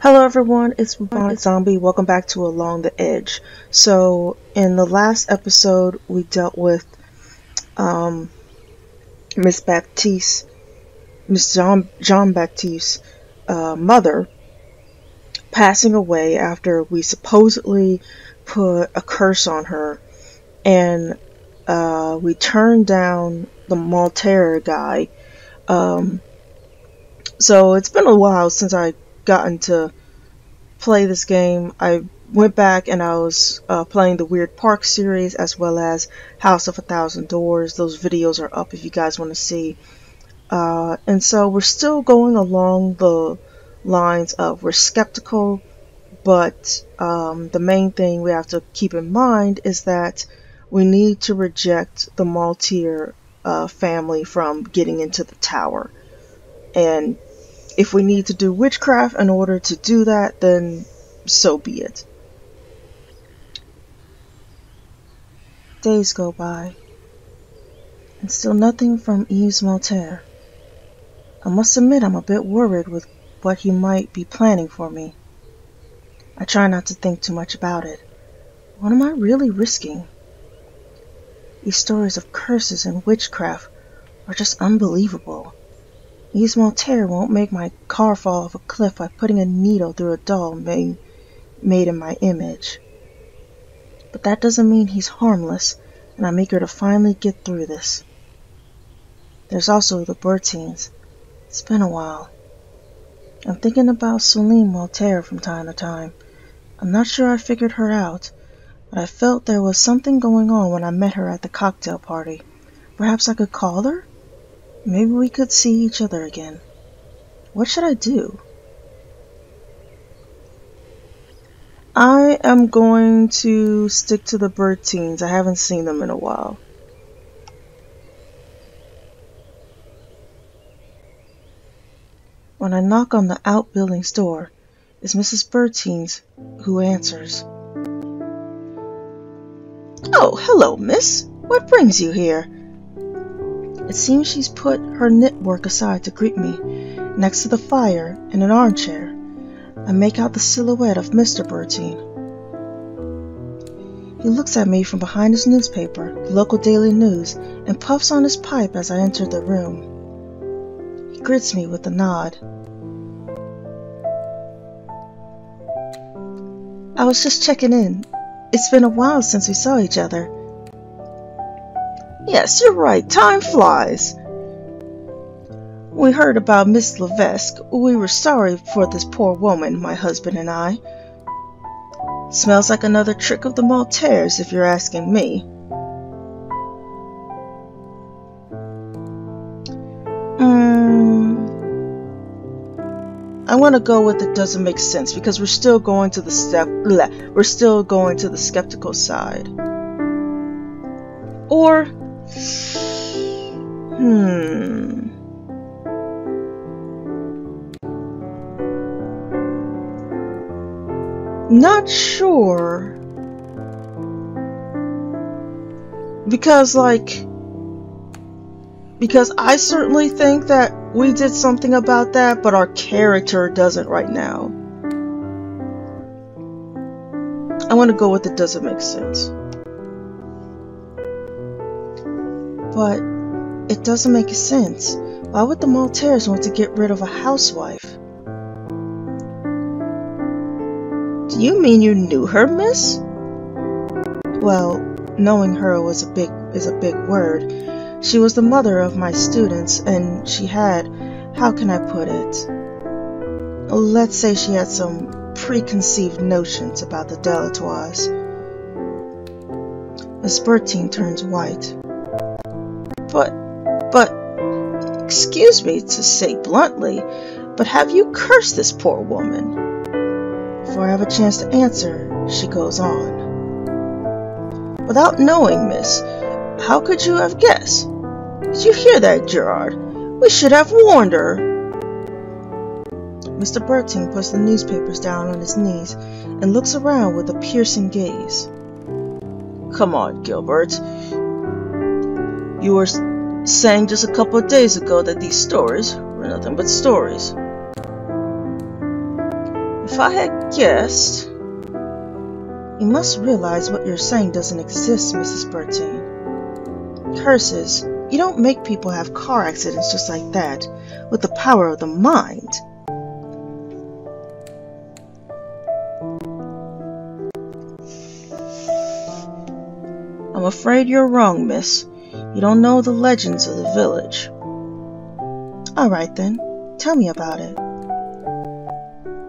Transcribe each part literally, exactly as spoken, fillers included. Hello everyone, it's BubonicZombie. Welcome back to Along the Edge. So, in the last episode, we dealt with um, Miss Baptiste, Miss Jean, Jean-Baptiste's uh, mother passing away after we supposedly put a curse on her, and uh, we turned down the Malterra guy. Um, so it's been a while since I gotten to play this game. I went back and I was uh, playing the Weird Park series as well as House of a Thousand Doors. Those videos are up if you guys want to see. Uh, and so we're still going along the lines of we're skeptical, but um, the main thing we have to keep in mind is that we need to reject the Maltaire Uh, family from getting into the tower, and if we need to do witchcraft in order to do that, then so be it. Days go by and still nothing from Yves Maltaire. I must admit I'm a bit worried with what he might be planning for me. I try not to think too much about it. What am I really risking? These stories of curses and witchcraft are just unbelievable. Yves Maltaire won't make my car fall off a cliff by putting a needle through a doll made, made in my image. But that doesn't mean he's harmless, and I'm eager to finally get through this. There's also the Birdteens. It's been a while. I'm thinking about Celine Voltaire from time to time. I'm not sure I figured her out, but I felt there was something going on when I met her at the cocktail party. Perhaps I could call her? Maybe we could see each other again. What should I do? I am going to stick to the Birdteens. I haven't seen them in a while. When I knock on the outbuilding's door, it's Missus Birdteens who answers. Oh, hello, miss. What brings you here? It seems she's put her knitwork aside to greet me, next to the fire in an armchair. I make out the silhouette of Mister Bertine. He looks at me from behind his newspaper, the local daily news, and puffs on his pipe as I enter the room. He greets me with a nod. I was just checking in. It's been a while since we saw each other. Yes, you're right. Time flies. We heard about Miss Levesque. We were sorry for this poor woman, my husband and I. Smells like another trick of the Maltaires, if you're asking me. I want to go with it doesn't make sense because we're still going to the step bleh, we're still going to the skeptical side. Or hmm not sure, because like because I certainly think that we did something about that, but our character doesn't right now. I want to go with it doesn't make sense. But it doesn't make sense. Why would the Maltaires want to get rid of a housewife? Do you mean you knew her, miss? Well, knowing her was a big is a big word. She was the mother of my students, and she had, how can I put it? Let's say she had some preconceived notions about the Delatoise. Miss Bertine turns white. But, but, excuse me to say bluntly, but have you cursed this poor woman? Before I have a chance to answer, she goes on. Without knowing, miss, how could you have guessed? Did you hear that, Gerard? We should have warned her. Mister Bertine puts the newspapers down on his knees and looks around with a piercing gaze. Come on, Gilbert. You were saying just a couple of days ago that these stories were nothing but stories. If I had guessed... You must realize what you're saying doesn't exist, Missus Bertine. Curses. You don't make people have car accidents just like that, with the power of the mind. I'm afraid you're wrong, miss. You don't know the legends of the village. All right, then. Tell me about it.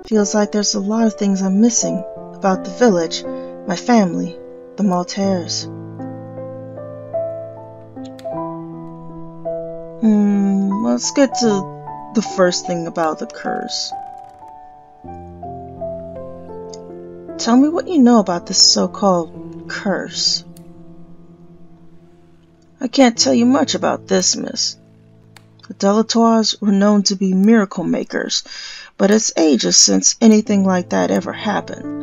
Feels like there's a lot of things I'm missing about the village, my family, the Maltaires. Hmm, let's get to the first thing about the curse. Tell me what you know about this so-called curse. I can't tell you much about this, miss. The Delatoises were known to be miracle makers, but it's ages since anything like that ever happened.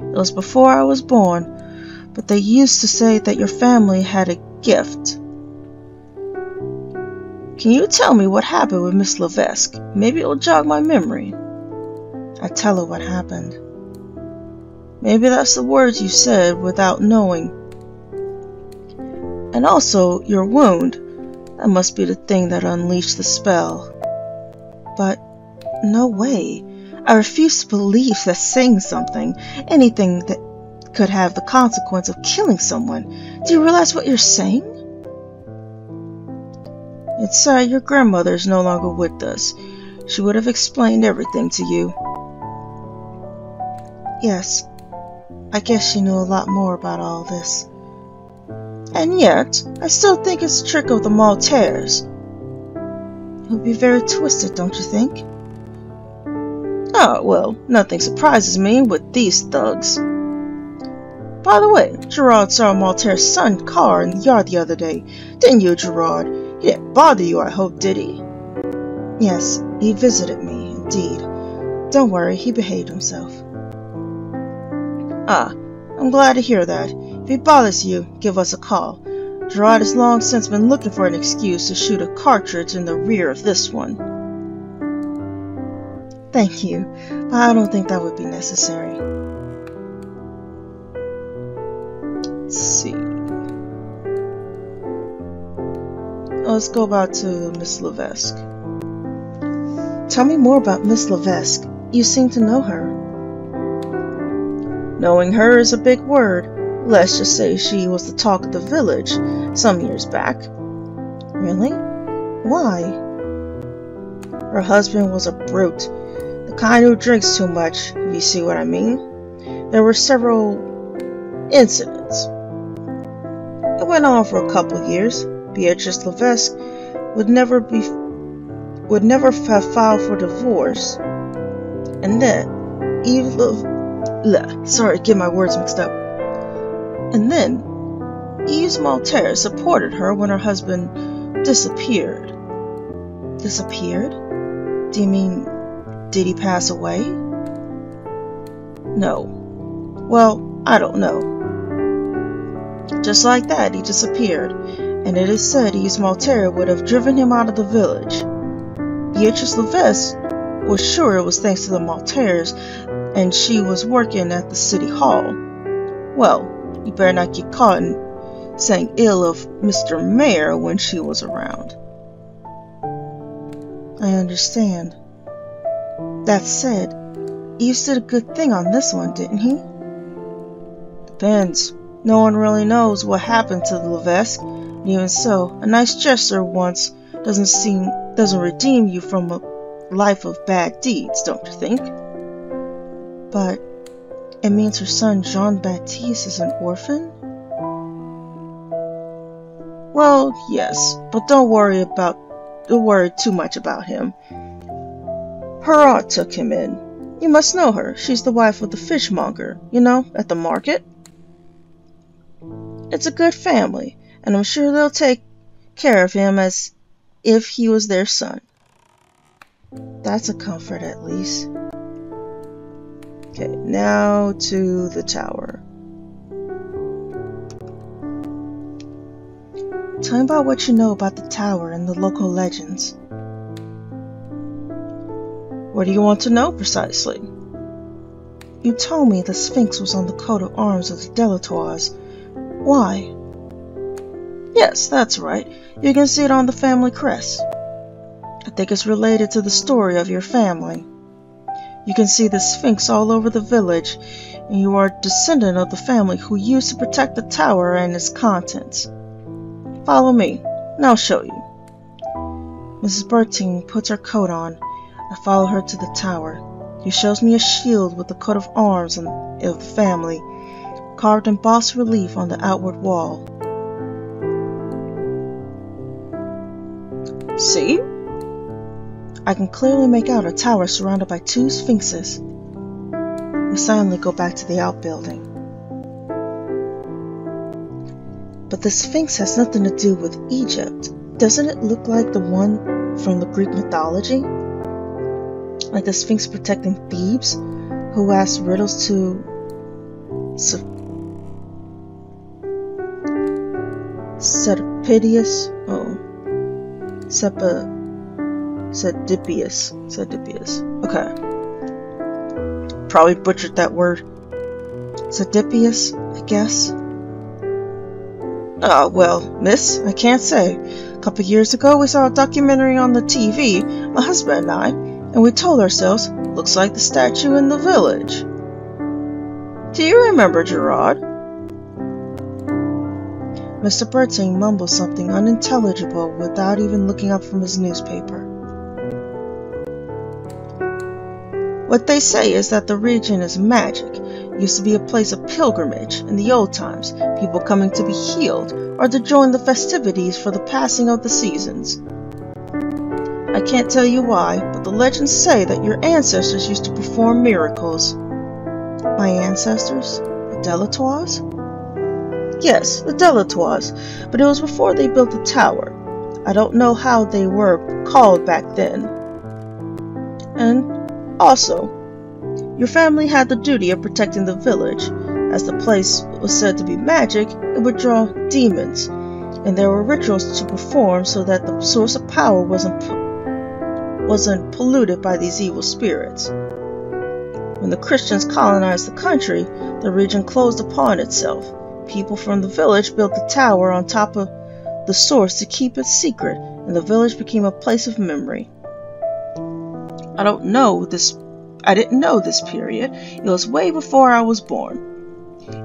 It was before I was born, but they used to say that your family had a gift. Can you tell me what happened with Miss Levesque? Maybe it'll jog my memory. I tell her what happened. Maybe that's the words you said without knowing. And also, your wound. That must be the thing that unleashed the spell. But, no way. I refuse to believe that saying something, anything that could have the consequence of killing someone. Do you realize what you're saying? It's sad your grandmother is no longer with us. She would have explained everything to you. Yes, I guess she knew a lot more about all this. And yet, I still think it's a trick of the Maltaires. It would be very twisted, don't you think? Oh, well, nothing surprises me with these thugs. By the way, Gerard saw Maltaire's son's car in the yard the other day. Didn't you, Gerard? He didn't bother you, I hope, did he? Yes, he visited me, indeed. Don't worry, he behaved himself. Ah, I'm glad to hear that. If he bothers you, give us a call. Gerard has long since been looking for an excuse to shoot a cartridge in the rear of this one. Thank you, but I don't think that would be necessary. Let's see. Let's go back to Miss Levesque. Tell me more about Miss Levesque. You seem to know her. Knowing her is a big word. Let's just say she was the talk of the village some years back. Really? Why? Her husband was a brute. The kind who drinks too much, if you see what I mean. There were several incidents. It went on for a couple of years. Beatrice Levesque would never be would never have filed for divorce, and then Yves Le, sorry, get my words mixed up. And then Yves Maltaire supported her when her husband disappeared. Disappeared? Do you mean did he pass away? No. Well, I don't know. Just like that, he disappeared. And it is said Yves Maltaire would have driven him out of the village. Beatrice Levesque was sure it was thanks to the Maltaires, and she was working at the city hall. Well, you better not get caught in saying ill of Mister Mayor when she was around. I understand. That said, Yves did a good thing on this one, didn't he? Depends. No one really knows what happened to the Levesque. Even so, a nice gesture once doesn't seem doesn't redeem you from a life of bad deeds, don't you think? But it means her son Jean-Baptiste is an orphan? Well, yes, but don't worry about don't worry too much about him. Her aunt took him in. You must know her. She's the wife of the fishmonger, you know, at the market. It's a good family. And I'm sure they'll take care of him as if he was their son. That's a comfort, at least. Okay, now to the tower. Tell me about what you know about the tower and the local legends. What do you want to know precisely? You told me the Sphinx was on the coat of arms of the Delatoise. Why? Yes, that's right. You can see it on the family crest. I think it's related to the story of your family. You can see the Sphinx all over the village, and you are a descendant of the family who used to protect the tower and its contents. Follow me, and I'll show you. Missus Bertine puts her coat on. I follow her to the tower. She shows me a shield with the coat of arms of the family, carved in bas relief on the outward wall. See? I can clearly make out a tower surrounded by two sphinxes. We silently go back to the outbuilding. But the Sphinx has nothing to do with Egypt. Doesn't it look like the one from the Greek mythology? Like the Sphinx protecting Thebes, who asked riddles to Sedipius. Oh, Sedipius. Sedipius. Okay. Probably butchered that word. Sedipius, I guess. Ah, uh, well, miss, I can't say. A couple years ago, we saw a documentary on the T V, my husband and I. And we told ourselves, looks like the statue in the village. Do you remember, Gerard? Mister Bertine mumbles something unintelligible without even looking up from his newspaper. What they say is that the region is magic. It used to be a place of pilgrimage in the old times, people coming to be healed or to join the festivities for the passing of the seasons. I can't tell you why, but the legends say that your ancestors used to perform miracles. My ancestors? The Delatoise? Yes, the Delatoise, but it was before they built the tower. I don't know how they were called back then. And also, your family had the duty of protecting the village. As the place was said to be magic, it would draw demons, and there were rituals to perform so that the source of power wasn't wasn't polluted by these evil spirits. When the Christians colonized the country, the region closed upon itself. People from the village built the tower on top of the source to keep it secret, and the village became a place of memory. I don't know this, I didn't know this period. It was way before I was born.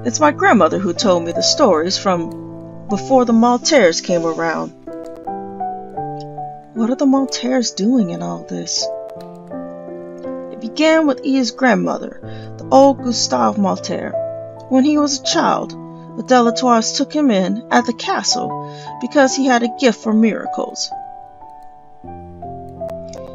It's my grandmother who told me the stories from before the Maltaires came around. What are the Maltaires doing in all this? It began with Eve's grandmother, the old Gustave Maltaire. When he was a child, the Delatoise took him in at the castle because he had a gift for miracles.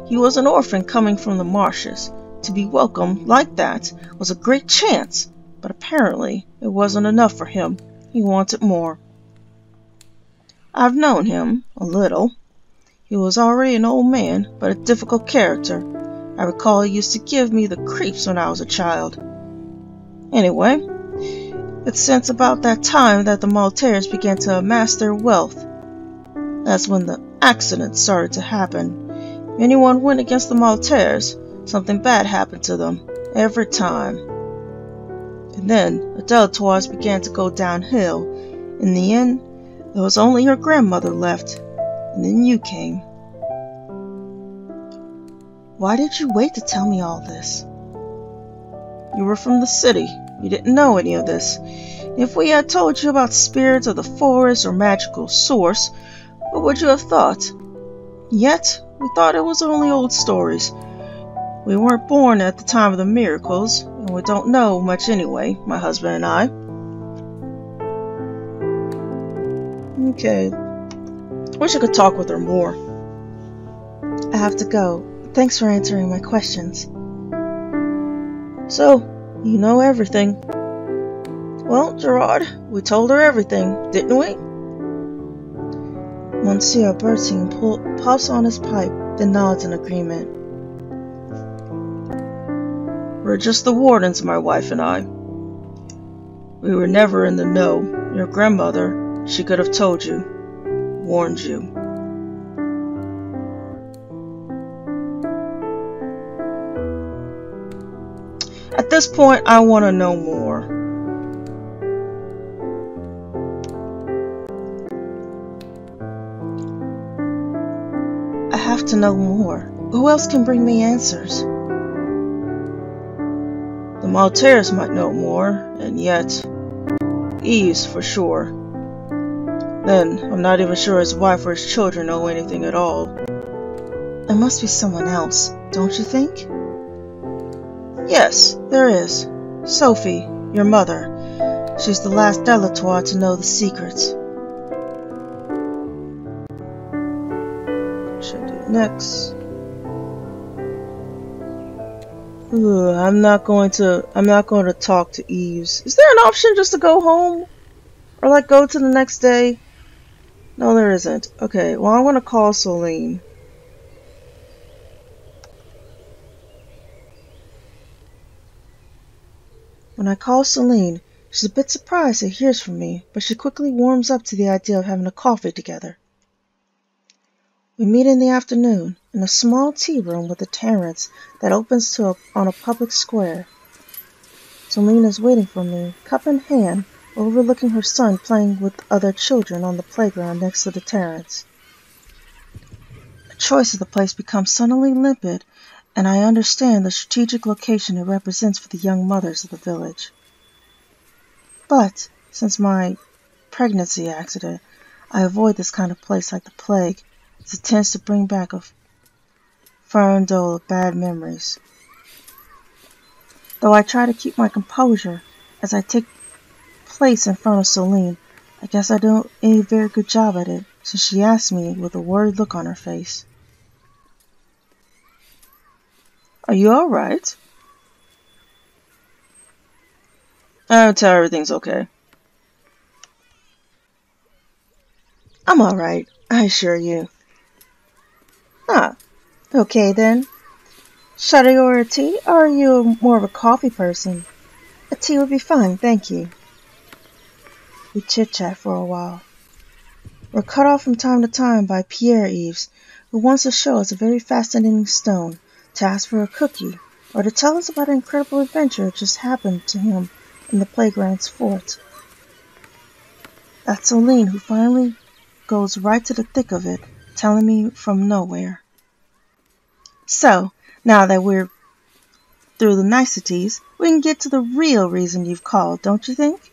He was an orphan coming from the marshes. To be welcomed like that was a great chance, but apparently it wasn't enough for him. He wanted more. I've known him a little. He was already an old man, but a difficult character. I recall he used to give me the creeps when I was a child. Anyway, it's since about that time that the Maltaires began to amass their wealth. That's when the accidents started to happen. If anyone went against the Maltaires, something bad happened to them, every time. And then, the Delatoise began to go downhill. In the end, there was only her grandmother left. And then you came. Why did you wait to tell me all this? You were from the city. You didn't know any of this. If we had told you about spirits of the forest or magical source, what would you have thought? Yet, we thought it was only old stories. We weren't born at the time of the miracles, and we don't know much anyway, my husband and I. Okay. Wish I could talk with her more. I have to go. Thanks for answering my questions. So, you know everything. Well, Gerard, we told her everything, didn't we? Monsieur Bertine puffs on his pipe, then nods in agreement. We're just the wardens, my wife and I. We were never in the know. Your grandmother, she could have told you. Warned you. At this point, I want to know more. I have to know more. Who else can bring me answers? The Maltaires might know more, and yet Yves for sure. Then I'm not even sure his wife or his children know anything at all. There must be someone else, don't you think? Yes, there is. Sophie, your mother. She's the last Delatoise to know the secrets. What should I do next? Ugh, I'm not going to. I'm not going to talk to Yves. Is there an option just to go home, or like go to the next day? No, there isn't. Okay. Well, I'm going to call Celine. When I call Celine, she's a bit surprised that she hears from me, but she quickly warms up to the idea of having a coffee together. We meet in the afternoon in a small tea room with a terrace that opens to a, on a public square. Celine is waiting for me, cup in hand, overlooking her son playing with other children on the playground next to the terrace. The choice of the place becomes suddenly limpid, and I understand the strategic location it represents for the young mothers of the village. But, since my pregnancy accident, I avoid this kind of place like the plague, as it tends to bring back a fern dole of bad memories. Though I try to keep my composure as I take place in front of Celine, I guess I don't do a very good job at it, since she asks me with a worried look on her face. Are you all right? I'll tell her everything's okay. I'm all right, I assure you. Ah, okay then. Should I order a tea, or are you more of a coffee person? A tea would be fine, thank you. We chit-chat for a while. We're cut off from time to time by Pierre Yves, who wants to show us a very fascinating stone, to ask for a cookie, or to tell us about an incredible adventure that just happened to him in the playground's fort. That's Celine, who finally goes right to the thick of it, telling me from nowhere. So, now that we're through the niceties, we can get to the real reason you've called, don't you think?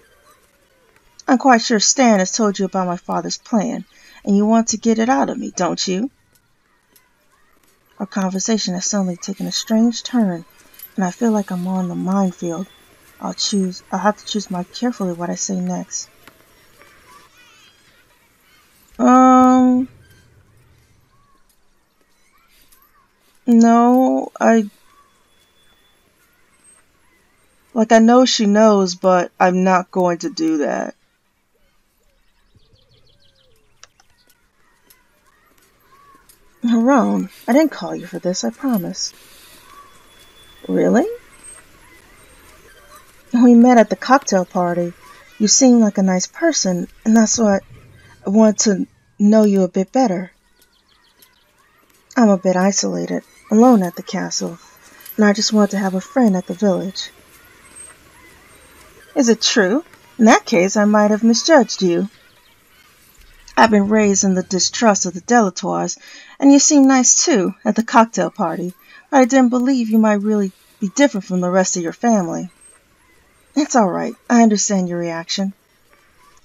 I'm quite sure Stan has told you about my father's plan, and you want to get it out of me, don't you? Our conversation has suddenly taken a strange turn, and I feel like I'm on the minefield. I'll choose, I'll have to choose my carefully what I say next. Um, no, I, like I know she knows, but I'm not going to do that. Jerome, I didn't call you for this, I promise. Really? We met at the cocktail party. You seem like a nice person, and that's why I wanted to know you a bit better. I'm a bit isolated, alone at the castle, and I just wanted to have a friend at the village. Is it true? In that case, I might have misjudged you. I've been raised in the distrust of the Delatoise, and you seem nice too at the cocktail party, but I didn't believe you might really be different from the rest of your family. It's all right, I understand your reaction.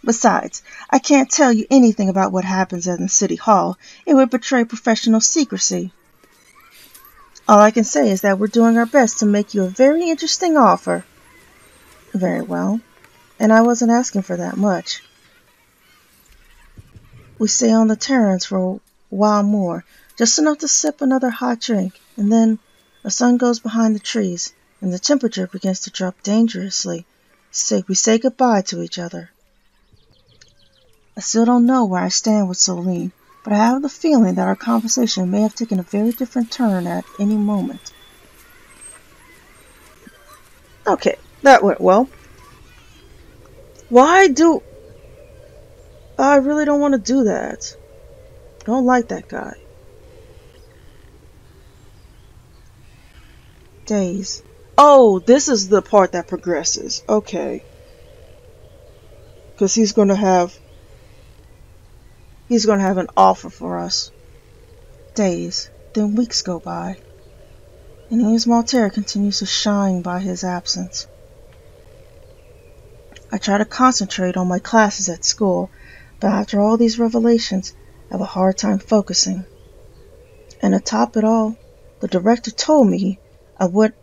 Besides, I can't tell you anything about what happens at the City Hall. It would betray professional secrecy. All I can say is that we're doing our best to make you a very interesting offer. Very well, and I wasn't asking for that much. We stay on the terrace for a while more, just enough to sip another hot drink, and then the sun goes behind the trees, and the temperature begins to drop dangerously. So we say goodbye to each other. I still don't know where I stand with Celine, but I have the feeling that our conversation may have taken a very different turn at any moment. Okay, that went well. Why do... I really don't want to do that. I don't like that guy. Days. Oh, this is the part that progresses. Okay. Because he's going to have... He's going to have an offer for us. Days, then weeks go by. And Yves Maltaire continues to shine by his absence. I try to concentrate on my classes at school, but after all these revelations, I have a hard time focusing. And atop it all, the director told me I would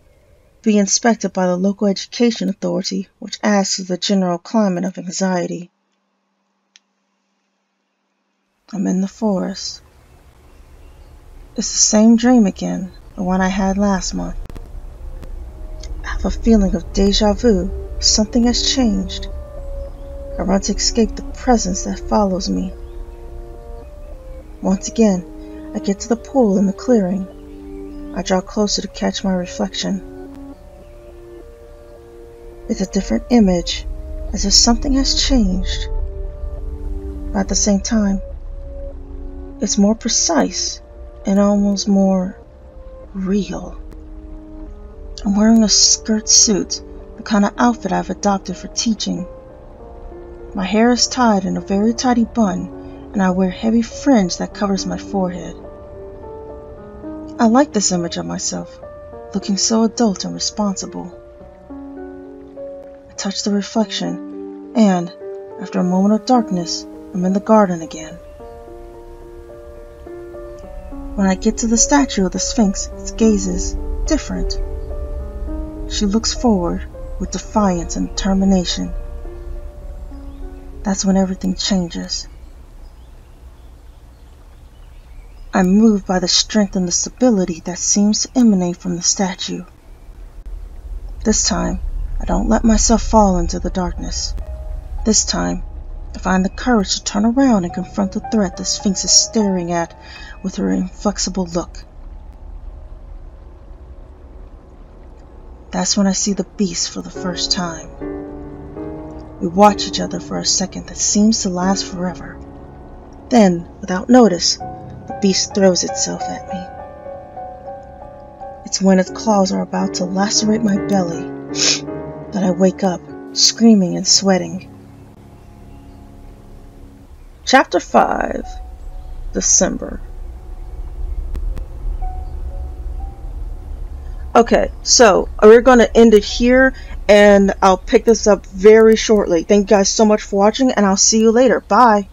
be inspected by the local education authority, which adds to the general climate of anxiety. I'm in the forest. It's the same dream again, the one I had last month. I have a feeling of deja vu. Something has changed. I run to escape the presence that follows me. Once again, I get to the pool in the clearing. I draw closer to catch my reflection. It's a different image, as if something has changed. But at the same time, it's more precise and almost more real. I'm wearing a skirt suit, the kind of outfit I've adopted for teaching. My hair is tied in a very tidy bun, and I wear heavy fringe that covers my forehead. I like this image of myself, looking so adult and responsible. I touch the reflection, and, after a moment of darkness, I'm in the garden again. When I get to the statue of the Sphinx, its gaze is different. She looks forward, with defiance and determination. That's when everything changes. I'm moved by the strength and the stability that seems to emanate from the statue. This time, I don't let myself fall into the darkness. This time, I find the courage to turn around and confront the threat the Sphinx is staring at with her inflexible look. That's when I see the beast for the first time. We watch each other for a second that seems to last forever. Then, without notice, the beast throws itself at me. It's when its claws are about to lacerate my belly that I wake up, screaming and sweating. Chapter five, December. Okay, so we're going to end it here, and I'll pick this up very shortly. Thank you guys so much for watching, and I'll see you later. Bye!